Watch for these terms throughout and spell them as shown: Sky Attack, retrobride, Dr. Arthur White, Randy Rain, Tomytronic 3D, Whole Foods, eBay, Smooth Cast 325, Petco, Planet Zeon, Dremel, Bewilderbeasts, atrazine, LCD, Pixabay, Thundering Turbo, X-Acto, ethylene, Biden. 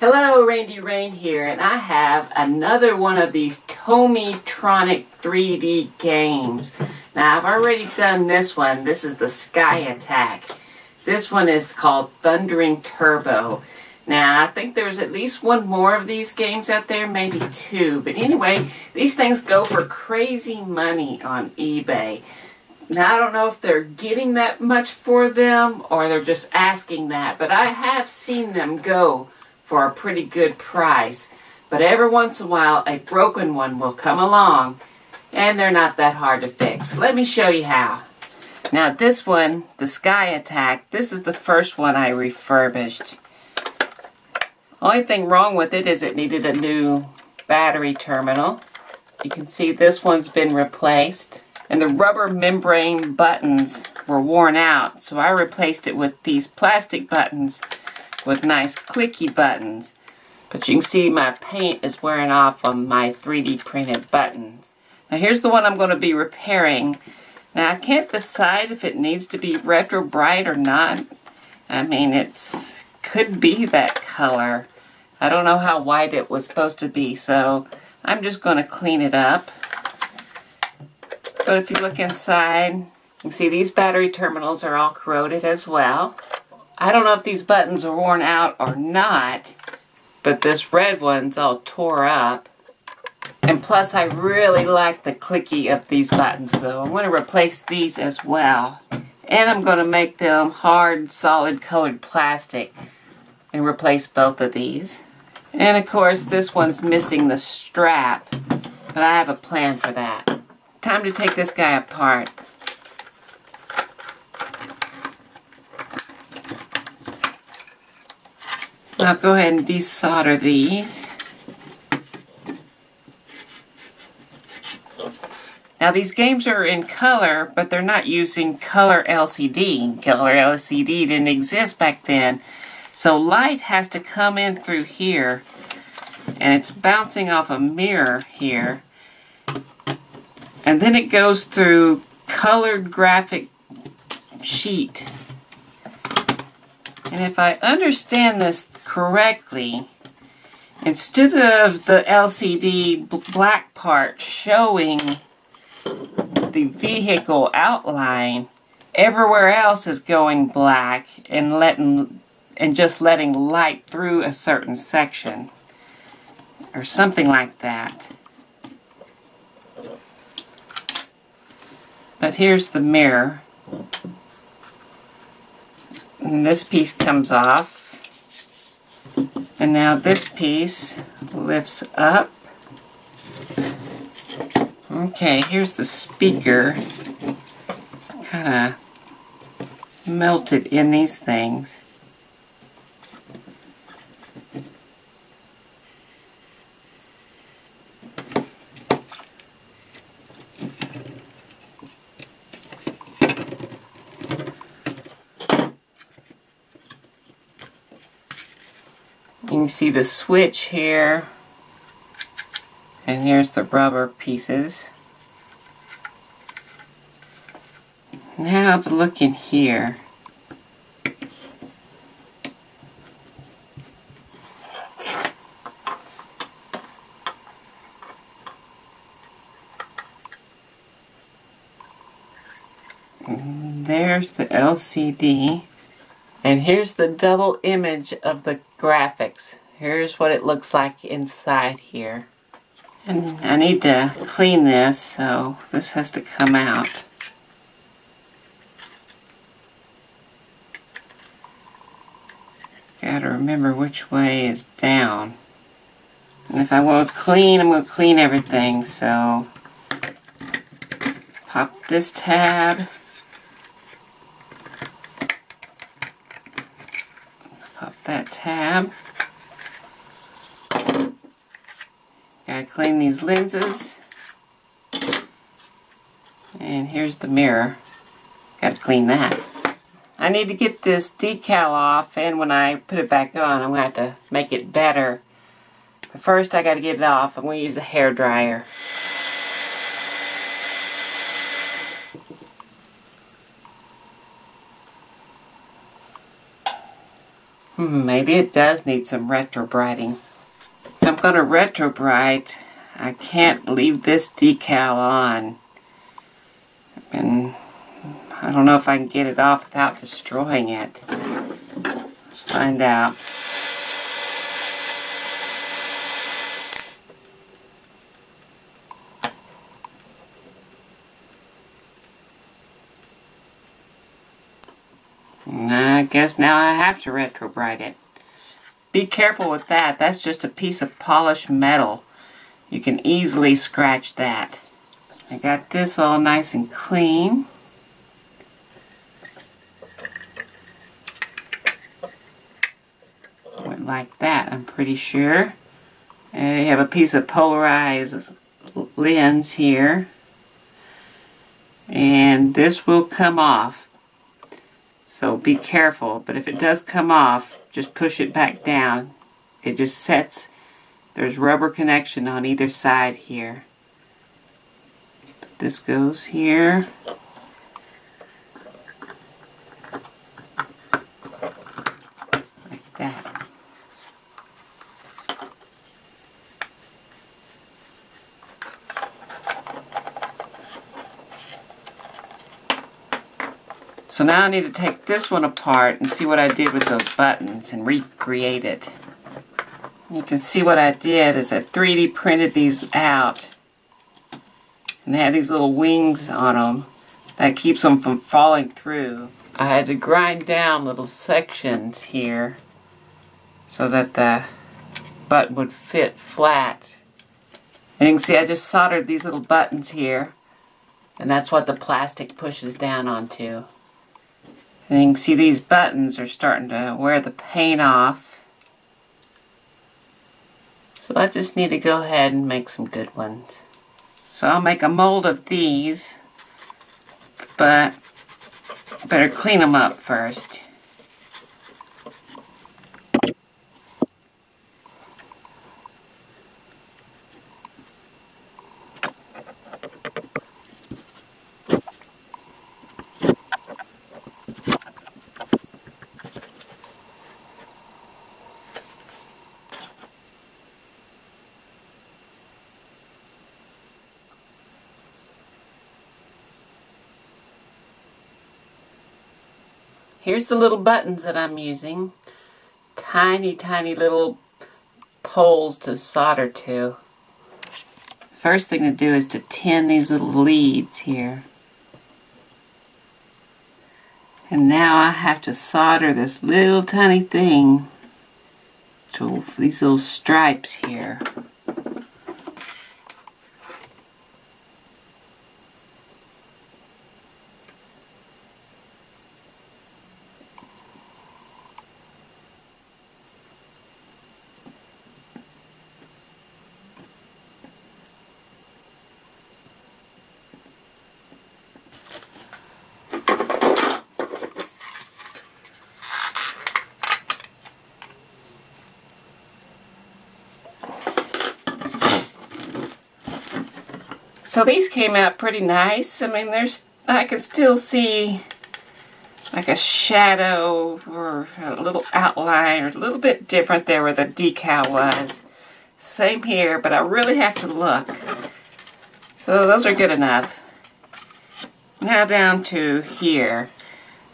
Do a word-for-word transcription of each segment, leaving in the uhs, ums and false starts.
Hello, Randy Rain here, and I have another one of these Tomytronic three D games. Now, I've already done this one. This is the Sky Attack. This one is called Thundering Turbo. Now, I think there's at least one more of these games out there, maybe two. But anyway, these things go for crazy money on eBay. Now, I don't know if they're getting that much for them or they're just asking that, but I have seen them go for a pretty good price. But every once in a while a broken one will come along, and they're not that hard to fix. Let me show you how. Now this one, the Sky Attack, this is the first one I refurbished. Only thing wrong with it is it needed a new battery terminal. You can see this one's been replaced, and the rubber membrane buttons were worn out, so I replaced it with these plastic buttons with nice clicky buttons. But you can see my paint is wearing off on my three D printed buttons. Now here's the one I'm going to be repairing. Now I can't decide if it needs to be retro bright or not. I mean, it's could be that color. I don't know how white it was supposed to be, so I'm just going to clean it up. But if you look inside, you can see these battery terminals are all corroded as well. I don't know if these buttons are worn out or not, but this red one's all tore up. And plus I really like the clicky of these buttons, so I'm going to replace these as well. And I'm going to make them hard, solid colored plastic and replace both of these. And of course this one's missing the strap, but I have a plan for that. Time to take this guy apart. I'll go ahead and desolder these. Now these games are in color, but they're not using color L C D. Color L C D didn't exist back then. So light has to come in through here, and it's bouncing off a mirror here. And then it goes through colored graphic sheet. And if I understand this correctly, instead of the L C D black part showing the vehicle outline, everywhere else is going black and letting and just letting light through a certain section or something like that. But here's the mirror. And this piece comes off, and now this piece lifts up. Okay, here's the speaker. It's kind of melted in these things. You can see the switch here, and here's the rubber pieces. Now to look in here. And there's the L C D. And here's the double image of the graphics. Here's what it looks like inside here. And I need to clean this, so this has to come out. Gotta remember which way is down. And if I want to clean, I'm going to clean everything, so pop this tab. That tab. Gotta clean these lenses. And here's the mirror. Gotta clean that. I need to get this decal off, and when I put it back on, I'm gonna have to make it better. But first, I gotta get it off. I'm gonna use a hairdryer. Hmm, maybe it does need some retrobriding. If I'm going to retrobride, I can't leave this decal on. And I don't know if I can get it off without destroying it. Let's find out. I guess now I have to retrobride it. Be careful with that. That's just a piece of polished metal. You can easily scratch that. I got this all nice and clean. Went like that, I'm pretty sure. I have a piece of polarized lens here. And this will come off. So be careful, but if it does come off, just push it back down. It just sets. There's rubber connection on either side here. This goes here. Like that. So now I need to take this one apart and see what I did with those buttons and recreate it. You can see what I did is I three D printed these out, and they had these little wings on them that keeps them from falling through. I had to grind down little sections here so that the button would fit flat. And you can see I just soldered these little buttons here, and that's what the plastic pushes down onto. And you can see these buttons are starting to wear the paint off. So I just need to go ahead and make some good ones. So I'll make a mold of these, but I better clean them up first. Here's the little buttons that I'm using. Tiny, tiny little poles to solder to. The first thing to do is to tin these little leads here. And now I have to solder this little tiny thing to these little stripes here. So these came out pretty nice. I mean, there's I can still see like a shadow or a little outline, or a little bit different there where the decal was. Same here, but I really have to look. So those are good enough. Now down to here.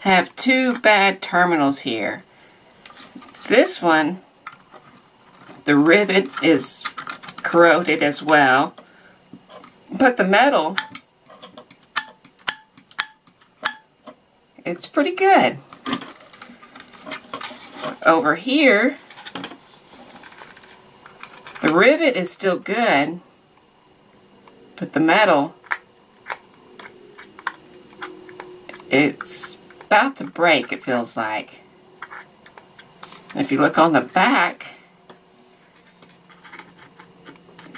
I have two bad terminals here. This one, the rivet is corroded as well. But the metal, it's pretty good. Over here, the rivet is still good, but the metal, it's about to break, it feels like. And if you look on the back,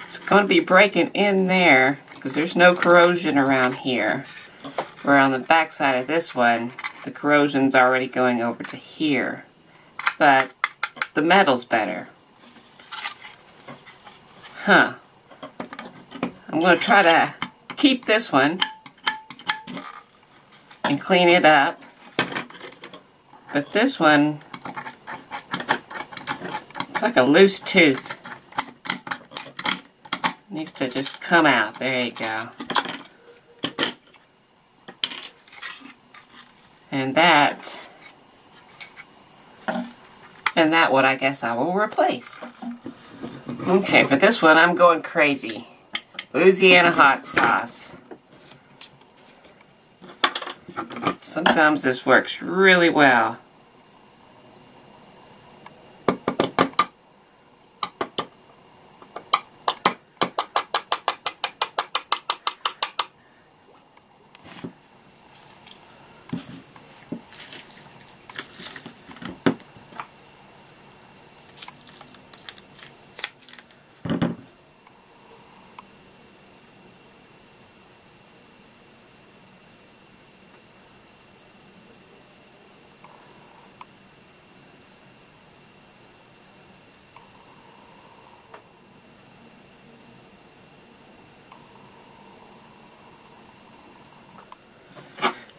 it's going to be breaking in there. Because there's no corrosion around here. Where on the back side of this one, the corrosion's already going over to here. But the metal's better. Huh. I'm going to try to keep this one and clean it up. But this one, It's like a loose tooth. It needs to just come out. There you go. And that, and that one I guess I will replace. Okay, for this one I'm going crazy. Louisiana hot sauce. Sometimes this works really well.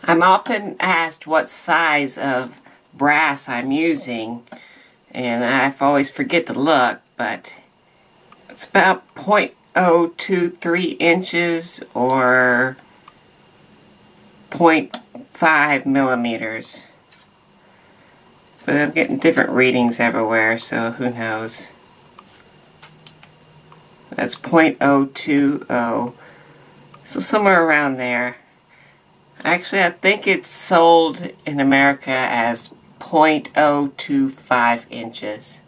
I'm often asked what size of brass I'm using, and I always forget to look, but it's about point zero two three inches or point five millimeters. But I'm getting different readings everywhere, so who knows. That's point zero two zero, so somewhere around there. Actually, I think it's sold in America as point zero two five inches.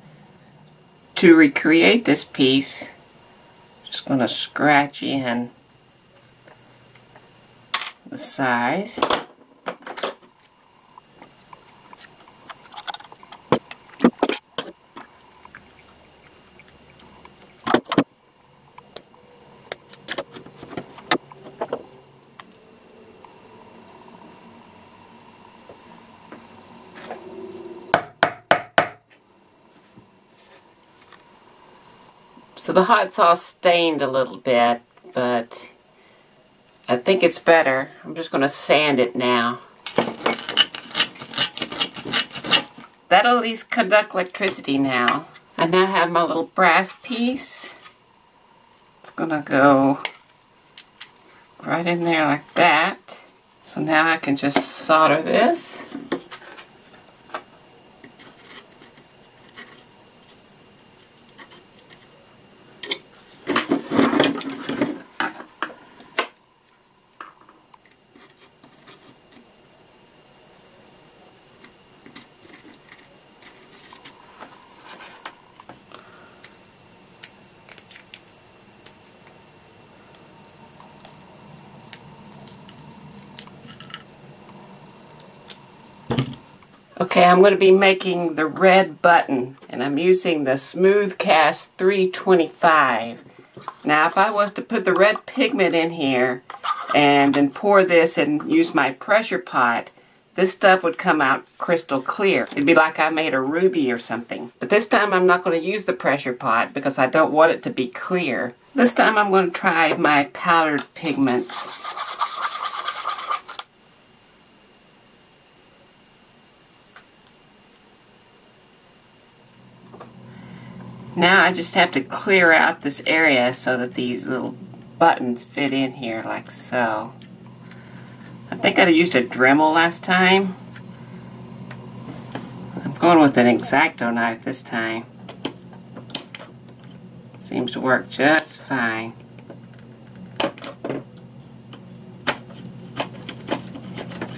To recreate this piece, I'm just going to scratch in the size. So the hot sauce stained a little bit, but I think it's better. I'm just going to sand it now. That'll at least conduct electricity now. I now have my little brass piece. It's going to go right in there like that. So now I can just solder this. Okay, I'm going to be making the red button, and I'm using the Smooth Cast three twenty-five. Now, if I was to put the red pigment in here and then pour this and use my pressure pot, this stuff would come out crystal clear. It'd be like I made a ruby or something. But this time I'm not going to use the pressure pot because I don't want it to be clear. This time I'm going to try my powdered pigments. Now I just have to clear out this area so that these little buttons fit in here like so. I think I used a Dremel last time. I'm going with an X-Acto knife this time. Seems to work just fine.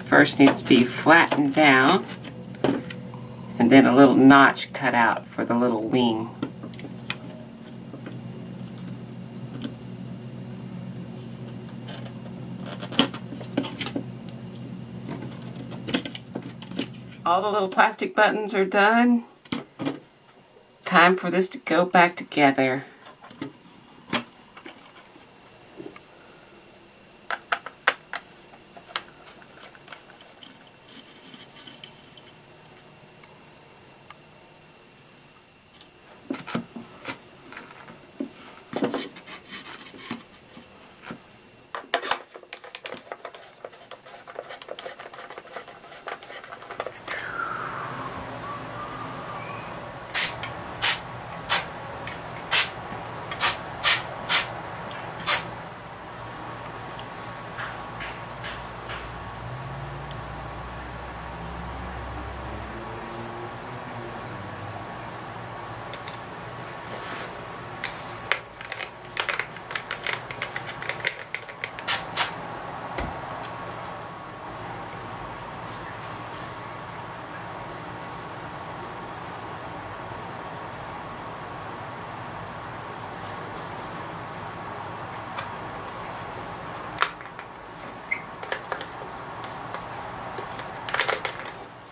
First needs to be flattened down and then a little notch cut out for the little wing. All the little plastic buttons are done. Time for this to go back together.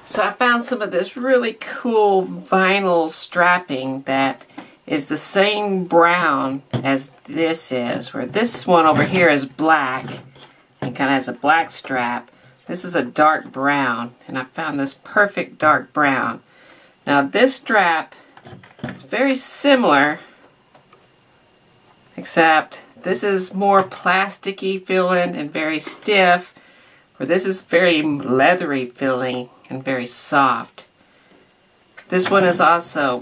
So I found some of this really cool vinyl strapping that is the same brown as this is, where this one over here is black and kind of has a black strap. This is a dark brown, and I found this perfect dark brown. Now this strap is very similar, except this is more plasticky feeling and very stiff, where this is very leathery feeling and very soft. This one is also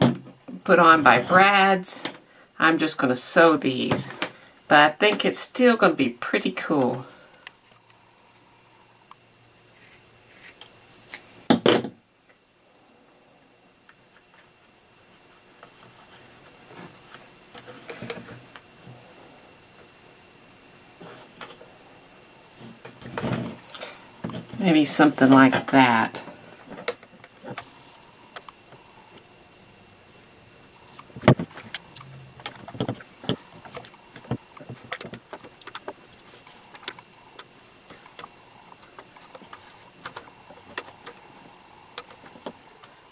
put on by brads. I'm just going to sew these, but I think it's still going to be pretty cool. Maybe something like that.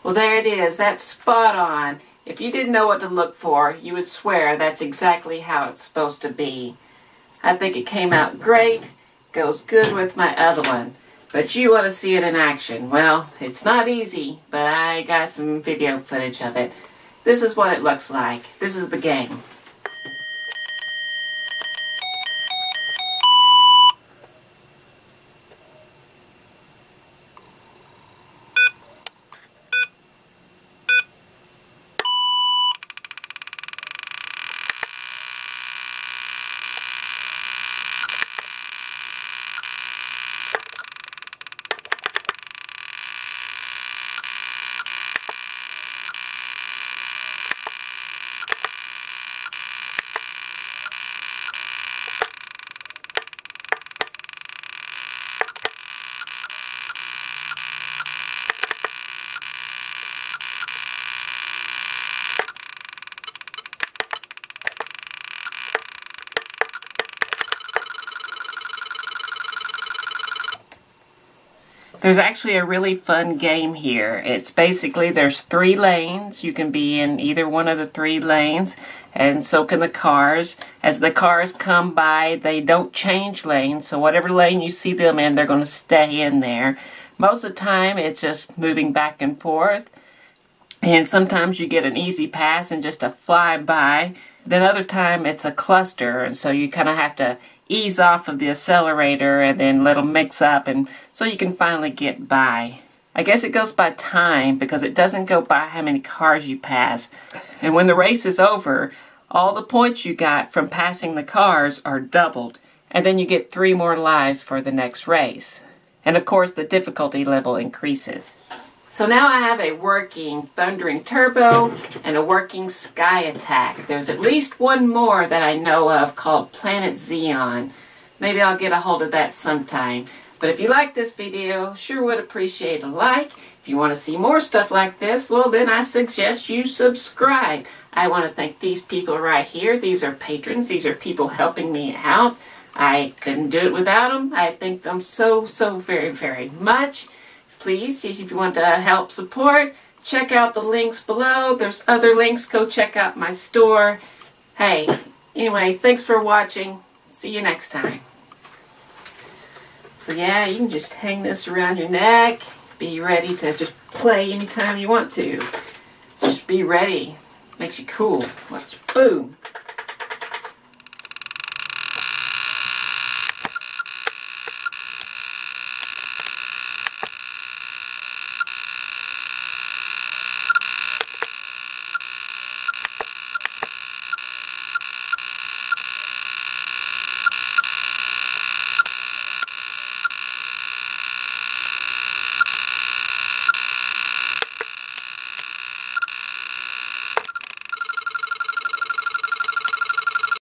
Well, there it is. That's spot on. If you didn't know what to look for, you would swear that's exactly how it's supposed to be. I think it came out great. Goes good with my other one. But you want to see it in action. Well, it's not easy, but I got some video footage of it. This is what it looks like. This is the game. There's actually a really fun game here. It's basically there's three lanes. You can be in either one of the three lanes, and so can the cars. As the cars come by, they don't change lanes, so whatever lane you see them in, they're going to stay in there. Most of the time, it's just moving back and forth, and sometimes you get an easy pass and just a fly by. Then other time, it's a cluster, and so you kind of have to ease off of the accelerator and then let them mix up, and so you can finally get by. I guess it goes by time, because it doesn't go by how many cars you pass. And when the race is over, all the points you got from passing the cars are doubled, and then you get three more lives for the next race. And of course the difficulty level increases. So now I have a working Thundering Turbo and a working Sky Attack. There's at least one more that I know of called Planet Zeon. Maybe I'll get a hold of that sometime. But if you like this video, sure would appreciate a like. If you want to see more stuff like this, well then I suggest you subscribe. I want to thank these people right here. These are patrons. These are people helping me out. I couldn't do it without them. I thank them so, so very, very much. Please, if you want to help support, check out the links below. There's other links. Go check out my store. Hey, anyway, thanks for watching. See you next time. So yeah, you can just hang this around your neck. Be ready to just play anytime you want to. Just be ready. Makes you cool. Watch. Boom.